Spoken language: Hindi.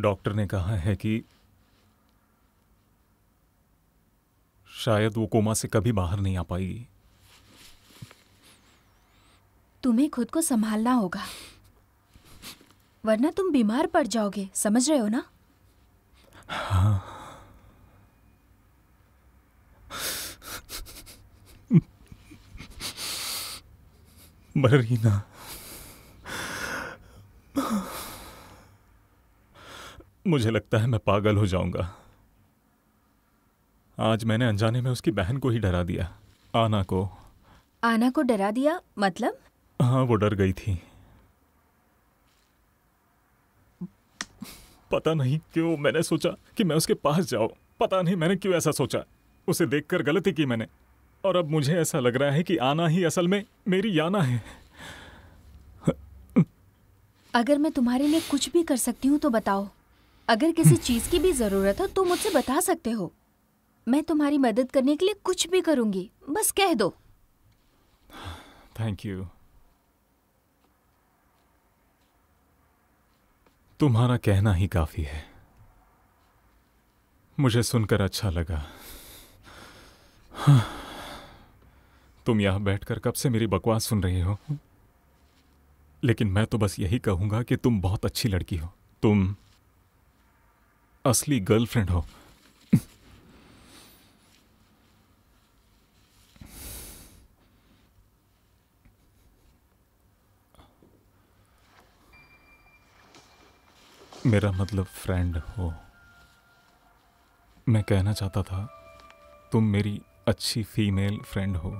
डॉक्टर ने कहा है कि शायद वो कोमा से कभी बाहर नहीं आ पाएगी। तुम्हें खुद को संभालना होगा, वरना तुम बीमार पड़ जाओगे, समझ रहे हो ना? हाँ। मरीना, मुझे लगता है मैं पागल हो जाऊंगा। आज मैंने अनजाने में उसकी बहन को ही डरा दिया, आना को। आना को डरा दिया मतलब? हाँ, वो डर गई थी, पता नहीं क्यों। मैंने सोचा कि मैं उसके पास जाऊं, पता नहीं मैंने क्यों ऐसा सोचा। उसे देखकर गलती की मैंने, और अब मुझे ऐसा लग रहा है कि आना ही असल में मेरी याना है। अगर मैं तुम्हारे लिए कुछ भी कर सकती हूँ तो बताओ। अगर किसी चीज़ की भी ज़रूरत हो तो मुझे बता सकते हो, मैं तुम्हारी मदद करने के लिए कुछ भी करूँगी, बस कह दो। Thank you. तुम्हारा कहना ही काफ़ी है, मुझे सुनकर अच्छा लगा। हाँ। तुम यहाँ बैठकर कब से मेरी बकवास सुन रही हो, लेकिन मैं तो बस यही कहूँगा कि तुम बहुत अच्छी लड़की हो, तुम असली गर्लफ्रेंड हो। मेरा मतलब फ्रेंड हो। मैं कहना चाहता था तुम मेरी अच्छी फीमेल फ्रेंड हो।